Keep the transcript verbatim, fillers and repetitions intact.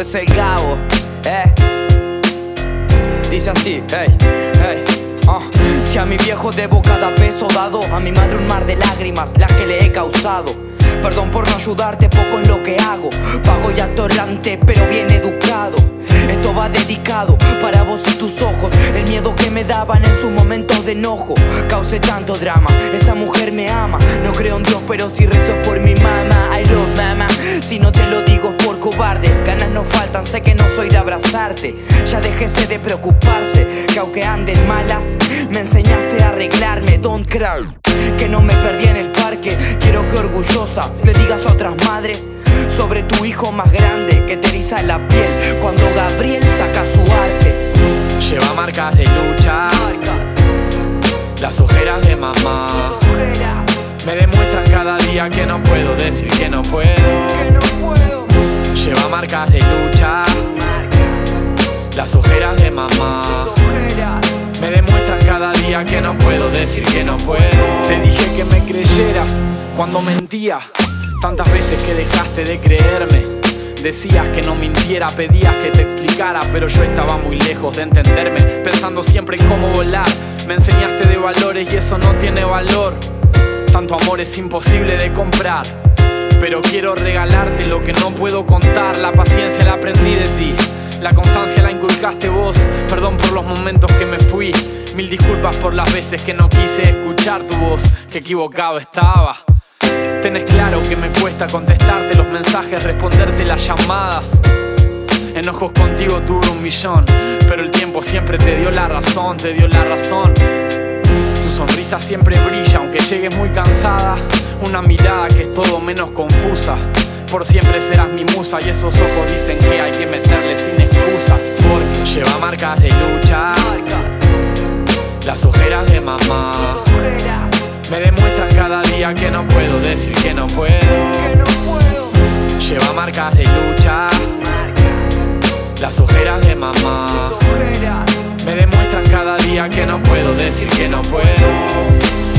es el Gabo, eh. Dice así, hey, hey, uh. Si a mi viejo debo cada peso dado, a mi madre un mar de lágrimas, las que le he causado. Perdón por no ayudarte, poco es lo que hago. Pago y atorrante, pero bien educado. Esto va dedicado para vos y tus ojos. El miedo que me daban en sus momentos de enojo causé tanto drama, esa mujer me ama. No creo en Dios, pero si rezo por mi mamá. I love mama. Si no te lo digo es por cobarde. Ganas no faltan, sé que no soy de abrazarte. Ya déjese de preocuparse, que aunque anden malas me enseñaste a arreglarme. Don't cry, que no me perdí en el parque. Quiero que orgullosa le digas a otras madres sobre tu hijo más grande, que te eriza la piel cuando Gabriel saca su arte. Lleva marcas de lucha, marcas. Las ojeras de mamá ojeras. Me demuestran cada día que no puedo decir que no puedo, que no puedo. Lleva marcas de lucha, marcas. Las ojeras de mamá ojeras. Me demuestran cada día que no puedo decir que no puedo. Te dije que me creyeras cuando mentía, tantas veces que dejaste de creerme. Decías que no mintiera, pedías que te explicara, pero yo estaba muy lejos de entenderme, pensando siempre en cómo volar. Me enseñaste de valores y eso no tiene valor. Tanto amor es imposible de comprar, pero quiero regalarte lo que no puedo contar. La paciencia la aprendí de ti, la constancia la inculcaste vos. Perdón por los momentos que me fui, mil disculpas por las veces que no quise escuchar tu voz, que equivocado estaba. Tenés claro que me cuesta contestarte los mensajes, responderte las llamadas. Enojos contigo tuve un millón, pero el tiempo siempre te dio la razón, te dio la razón. Tu sonrisa siempre brilla, aunque llegues muy cansada. Una mirada que es todo menos confusa. Por siempre serás mi musa y esos ojos dicen que hay que meterle sin excusas. Porque lleva marcas de lucha, marcas. Las ojeras de mamá. Me demuestran cada día que no puedo decir que no puedo, que no puedo. Lleva marcas de lucha, marcas. Las ojeras de mamá ojeras. Me demuestran cada día que no puedo decir que no puedo.